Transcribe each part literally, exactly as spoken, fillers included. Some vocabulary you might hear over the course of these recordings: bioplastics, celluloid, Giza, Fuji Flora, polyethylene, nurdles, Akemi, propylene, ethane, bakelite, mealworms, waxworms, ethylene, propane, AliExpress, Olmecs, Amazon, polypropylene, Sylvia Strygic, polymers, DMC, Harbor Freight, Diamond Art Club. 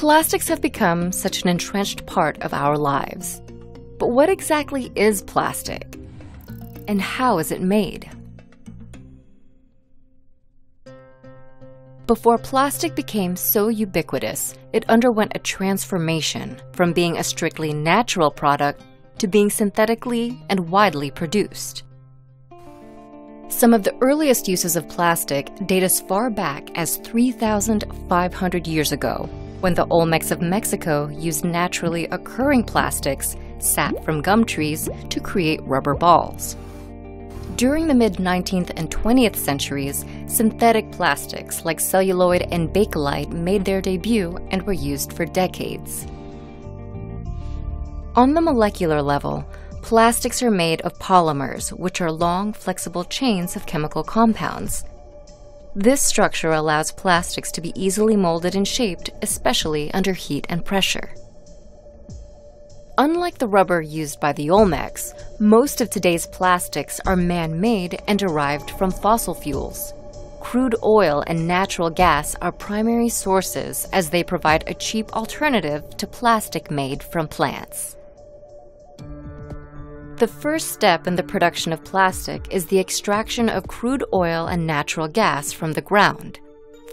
Plastics have become such an entrenched part of our lives. But what exactly is plastic? And how is it made? Before plastic became so ubiquitous, it underwent a transformation from being a strictly natural product to being synthetically and widely produced. Some of the earliest uses of plastic date as far back as three thousand five hundred years ago, when the Olmecs of Mexico used naturally occurring plastics sap from gum trees to create rubber balls. During the mid nineteenth and twentieth centuries, synthetic plastics like celluloid and bakelite made their debut and were used for decades. On the molecular level, plastics are made of polymers, which are long, flexible chains of chemical compounds. This structure allows plastics to be easily molded and shaped, especially under heat and pressure. Unlike the rubber used by the Olmecs, most of today's plastics are man-made and derived from fossil fuels. Crude oil and natural gas are primary sources, as they provide a cheap alternative to plastic made from plants. The first step in the production of plastic is the extraction of crude oil and natural gas from the ground.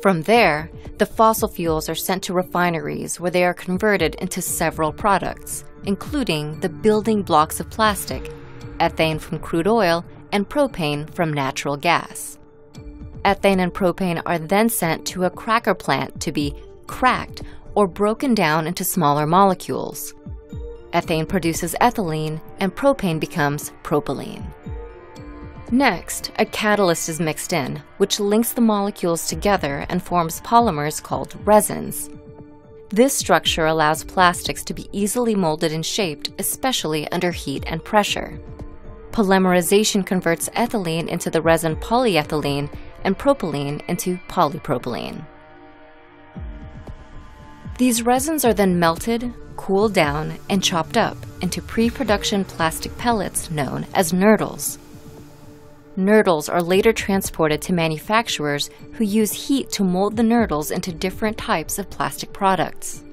From there, the fossil fuels are sent to refineries where they are converted into several products, including the building blocks of plastic, ethane from crude oil and propane from natural gas. Ethane and propane are then sent to a cracker plant to be cracked or broken down into smaller molecules. Ethane produces ethylene, and propane becomes propylene. Next, a catalyst is mixed in, which links the molecules together and forms polymers called resins. This structure allows plastics to be easily molded and shaped, especially under heat and pressure. Polymerization converts ethylene into the resin polyethylene and propylene into polypropylene. These resins are then melted, cooled down, and chopped up into pre-production plastic pellets known as nurdles. Nurdles are later transported to manufacturers who use heat to mold the nurdles into different types of plastic products.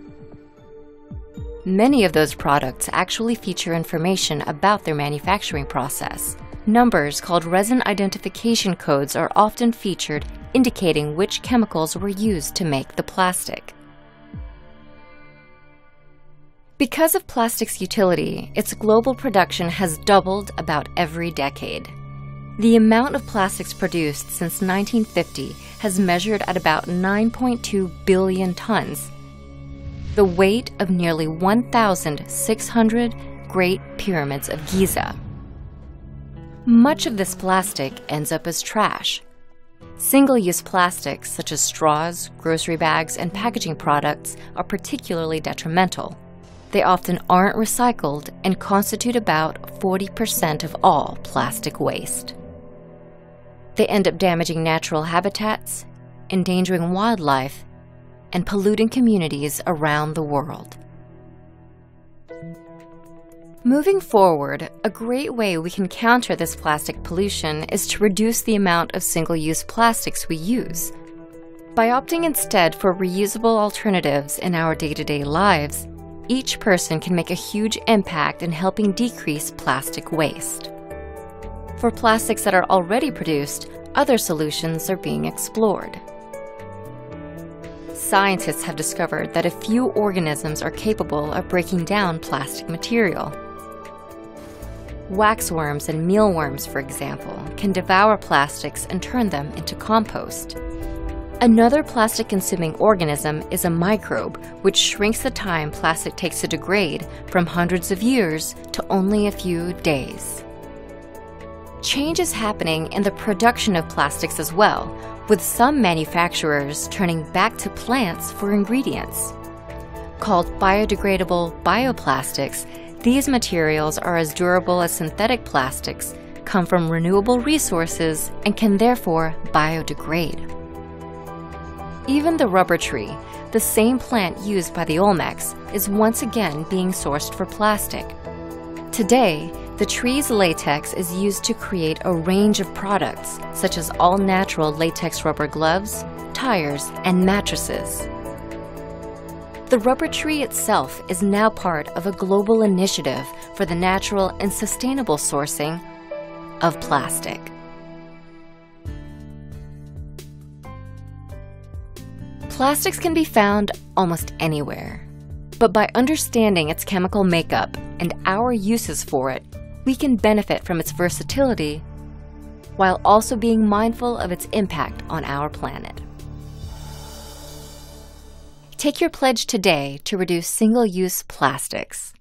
Many of those products actually feature information about their manufacturing process. Numbers called resin identification codes are often featured, indicating which chemicals were used to make the plastic. Because of plastic's utility, its global production has doubled about every decade. The amount of plastics produced since nineteen fifty has measured at about nine point two billion tons, the weight of nearly one thousand six hundred Great Pyramids of Giza. Much of this plastic ends up as trash. Single-use plastics such as straws, grocery bags, and packaging products are particularly detrimental. They often aren't recycled and constitute about forty percent of all plastic waste. They end up damaging natural habitats, endangering wildlife, and polluting communities around the world. Moving forward, a great way we can counter this plastic pollution is to reduce the amount of single-use plastics we use. By opting instead for reusable alternatives in our day-to-day lives, each person can make a huge impact in helping decrease plastic waste. For plastics that are already produced, other solutions are being explored. Scientists have discovered that a few organisms are capable of breaking down plastic material. Waxworms and mealworms, for example, can devour plastics and turn them into compost. Another plastic-consuming organism is a microbe, which shrinks the time plastic takes to degrade from hundreds of years to only a few days. Change is happening in the production of plastics as well, with some manufacturers turning back to plants for ingredients. Called biodegradable bioplastics, these materials are as durable as synthetic plastics, come from renewable resources, and can therefore biodegrade. Even the rubber tree, the same plant used by the Olmecs, is once again being sourced for plastic. Today, the tree's latex is used to create a range of products, such as all-natural latex rubber gloves, tires, and mattresses. The rubber tree itself is now part of a global initiative for the natural and sustainable sourcing of plastic. Plastics can be found almost anywhere, but by understanding its chemical makeup and our uses for it, we can benefit from its versatility while also being mindful of its impact on our planet. Take your pledge today to reduce single-use plastics.